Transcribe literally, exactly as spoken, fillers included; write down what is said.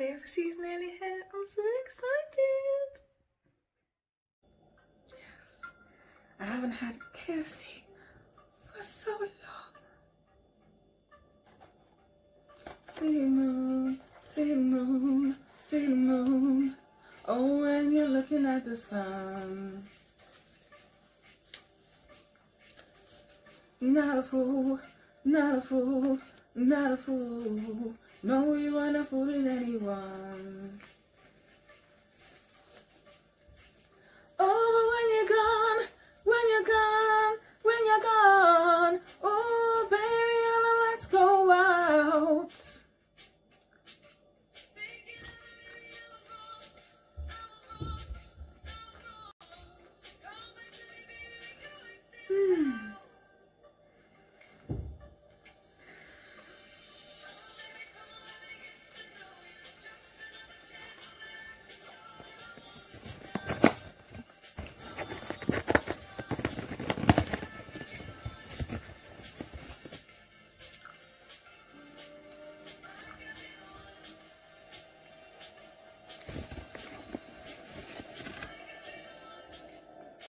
K F C's nearly here. I'm so excited. Yes. I haven't had K F C for so long. Cinnamon, cinnamon, cinnamon. Oh, when you're looking at the sun. Not a fool, not a fool, not a fool. No, you are not fooling anyone. Oh, when you're gone, when you're gone, when you're gone.